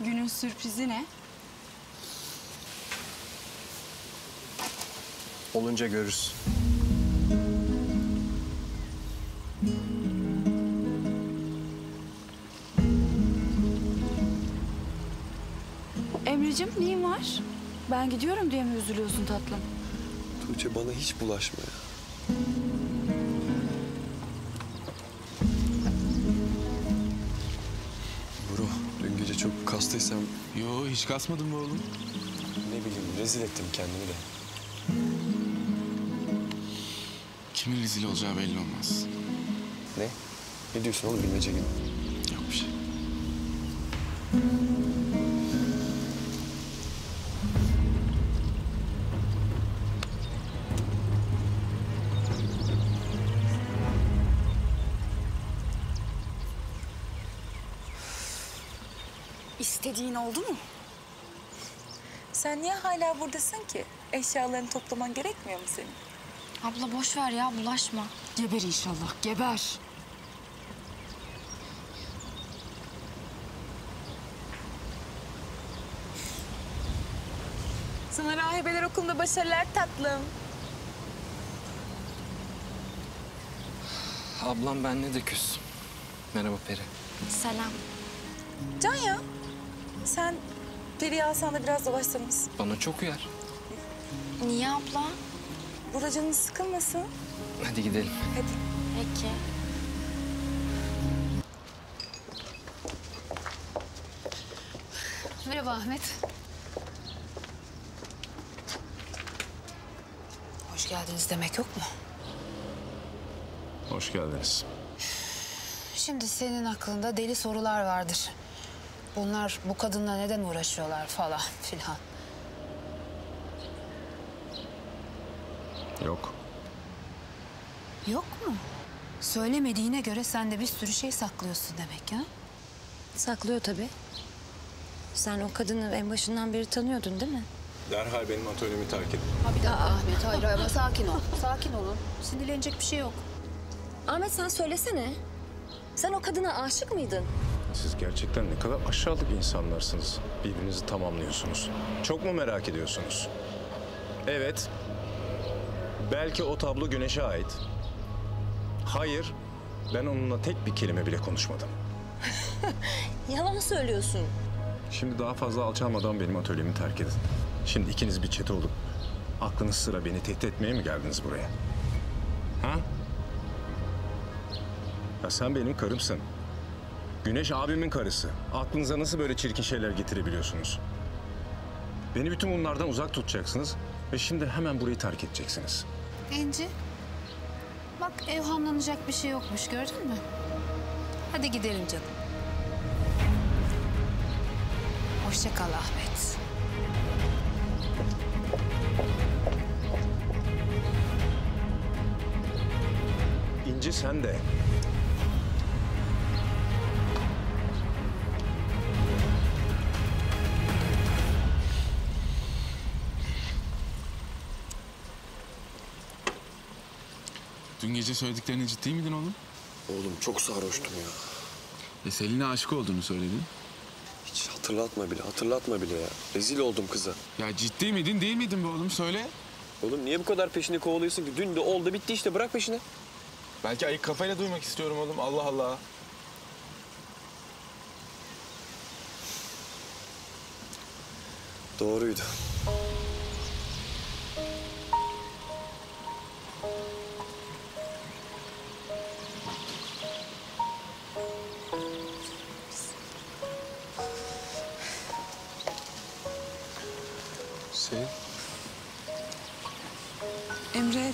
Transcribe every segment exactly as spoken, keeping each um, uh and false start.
Günün sürprizi ne? Olunca görürüz. Emre'cim neyin var? Ben gidiyorum diye mi üzülüyorsun tatlım? Tuğçe bana hiç bulaşma ya. Bro, dün gece çok kastaysam... Yo, hiç kasmadım mı oğlum? Ne bileyim, rezil ettim kendimi de. Kimin rezil olacağı belli olmaz. Ne? Ne diyorsun oğlum, bilmece gibi? Yok bir şey. İstediğin oldu mu? Sen niye hala buradasın ki? Eşyalarını toplaman gerekmiyor mu senin? Abla boş ver ya, bulaşma. Geber inşallah, geber. Sana rahibeler okulunda başarılar tatlım. Ablam benle de küs. Merhaba Peri. Selam. Can ya. Sen Peri'yi alsan da biraz dolaşsanız. Bana çok uyar. Niye abla? Burada canın sıkılmasın. Hadi gidelim. Hadi. Peki. Merhaba Ahmet. Hoş geldiniz demek yok mu? Hoş geldiniz. Şimdi senin aklında deli sorular vardır. Bunlar bu kadınla neden uğraşıyorlar falan filan. Yok. Yok mu? Söylemediğine göre sen de bir sürü şey saklıyorsun demek ya. Saklıyor tabii. Sen o kadını en başından beri tanıyordun değil mi? Derhal benim atölyemi terk edin. Ha bir dakika Ahmet, hayır ama sakin ol. Sakin olun. Sinirlenecek bir şey yok. Ahmet sen söylesene. Sen o kadına aşık mıydın? Siz gerçekten ne kadar aşağılık insanlarsınız. Birbirinizi tamamlıyorsunuz. Çok mu merak ediyorsunuz? Evet. Belki o tablo güneşe ait. Hayır. Ben onunla tek bir kelime bile konuşmadım. Yalan söylüyorsun. Şimdi daha fazla alçalmadan benim atölyemi terk edin. Şimdi ikiniz bir çete olup aklınız sıra beni tehdit etmeye mi geldiniz buraya? Ha? Ya sen benim karımsın. Güneş abimin karısı. Aklınıza nasıl böyle çirkin şeyler getirebiliyorsunuz? Beni bütün bunlardan uzak tutacaksınız ve şimdi hemen burayı terk edeceksiniz. İnci, bak evhamlanacak bir şey yokmuş gördün mü? Hadi gidelim canım. Hoşça kal Ahmet. İnci sen de. Dün gece söylediklerine ciddi miydin oğlum? Oğlum çok sarhoştum ya. E Selin'e aşık olduğunu söyledin. Hiç hatırlatma bile, hatırlatma bile ya. Rezil oldum kıza. Ya ciddi miydin, değil miydin be oğlum? Söyle. Oğlum niye bu kadar peşini kovalıyorsun ki? Dün de oldu, bitti işte. Bırak peşini. Belki ayık kafayla duymak istiyorum oğlum. Allah Allah. Doğruydu. Emre,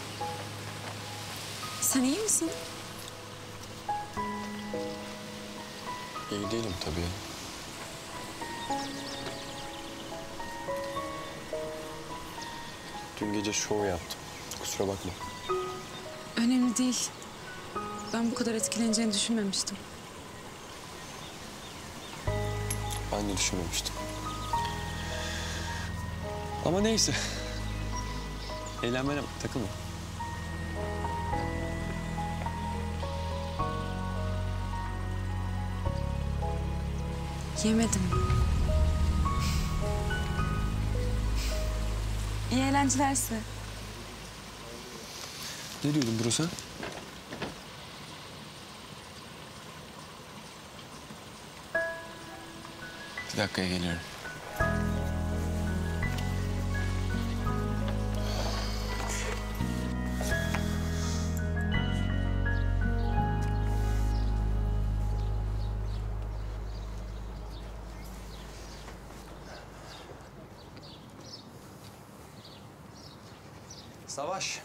sen iyi misin? İyi değilim tabii. Dün gece şov yaptım. Kusura bakma. Önemli değil. Ben bu kadar etkileneceğini düşünmemiştim. Ben de düşünmemiştim. Ama neyse. Eğlenmene takılma. Yemedim. İyi eğlenceler size. Ne diyordun burası? Bir dakikaya geliyorum. Savaş.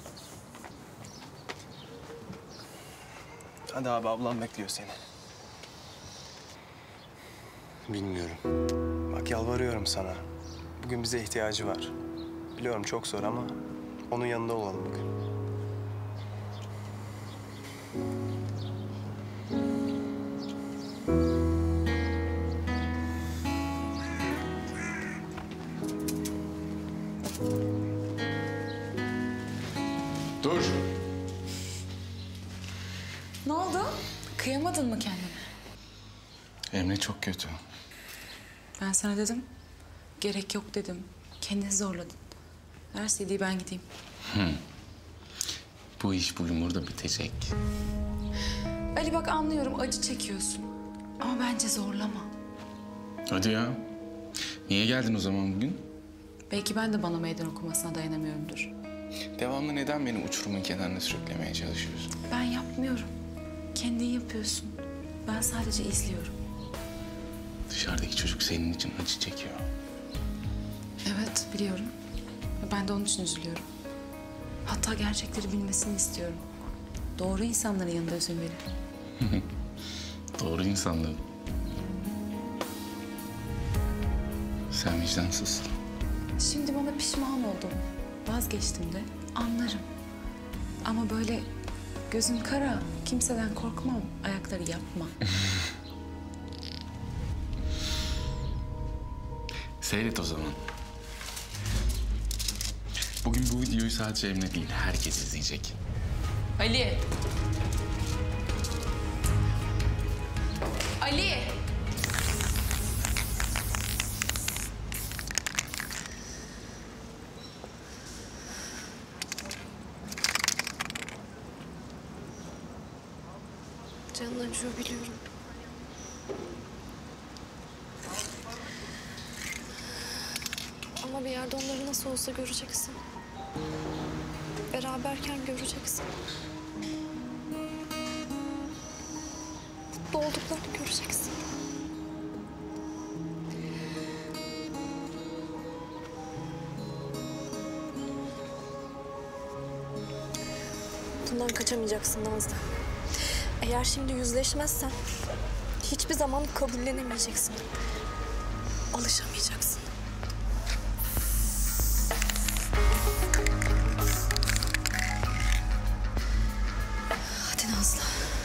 Hadi abi, ablam bekliyor seni. Bilmiyorum. Bak yalvarıyorum sana. Bugün bize ihtiyacı var. Biliyorum çok zor ama onun yanında olalım bugün. Dur. Ne oldu? Kıyamadın mı kendine? Emre çok kötü. Ben sana dedim. Gerek yok dedim. Kendini zorladın. Her şey değil, ben gideyim. Hı. Bu iş bugün burada bitecek. Ali bak, anlıyorum acı çekiyorsun. Ama bence zorlama. Hadi ya. Niye geldin o zaman bugün? Belki ben de bana meydan okumasına dayanamıyorumdur. Devamlı neden benim uçurumun kenarına sürüklemeye çalışıyorsun? Ben yapmıyorum. Kendin yapıyorsun. Ben sadece izliyorum. Dışarıdaki çocuk senin için acı çekiyor. Evet, biliyorum. Ben de onun için üzülüyorum. Hatta gerçekleri bilmesini istiyorum. Doğru insanların yanında üzülmeli. Doğru insanlar. Sen vicdansızsın. Şimdi bana pişman oldum. Vazgeçtim de anlarım. Ama böyle gözün kara, kimseden korkmam, ayakları yapma. Seyret o zaman. Bugün bu videoyu sadece Emre değil, herkes izleyecek. Ali! Ali! Canın acıyor, biliyorum. Ama bir yerde onları nasıl olsa göreceksin. Beraberken göreceksin. Mutlu olduklarını göreceksin. Bundan kaçamayacaksın Nazlı. Eğer şimdi yüzleşmezsen hiçbir zaman kabullenemeyeceksin. Alışamayacaksın. Hadi Nazlı.